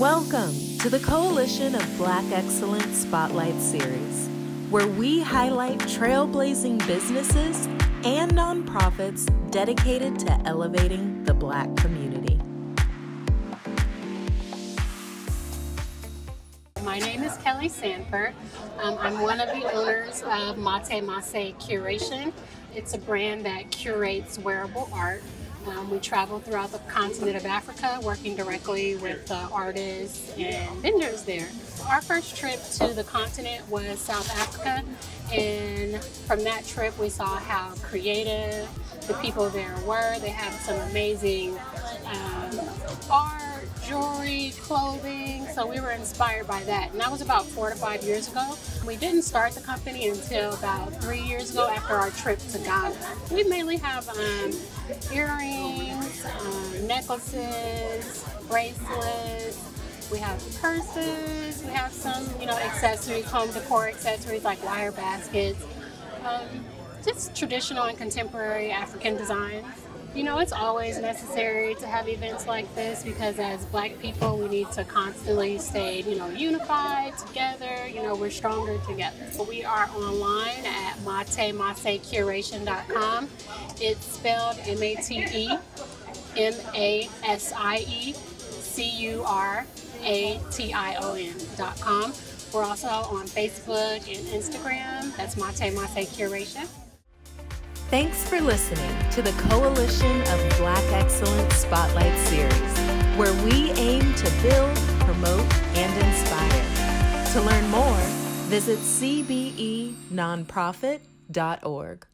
Welcome to the Coalition of Black Excellence Spotlight Series, where we highlight trailblazing businesses and nonprofits dedicated to elevating the Black community. My name is Kelley Sanford. I'm one of the owners of Mate Masie Curation. It's a brand that curates wearable art. We travel throughout the continent of Africa, working directly with artists and vendors there. Our first trip to the continent was South Africa, and from that trip we saw how creative the people there were. They have some amazing art, jewelry, clothing, so we were inspired by that. And that was about 4 to 5 years ago. We didn't start the company until about 3 years ago after our trip to Ghana. We mainly have earrings, necklaces, bracelets, we have purses, we have some, accessories, home decor accessories like wire baskets, just traditional and contemporary African designs. It's always necessary to have events like this because as Black people, we need to constantly stay, unified together. We're stronger together. We are online at matemasiecuration.com. It's spelled matemasiecuration.com. We're also on Facebook and Instagram. That's Mate Masie Curation. Thanks for listening to the Coalition of Black Excellence Spotlight Series, where we aim to build, promote, and inspire. To learn more, visit cbenonprofit.org.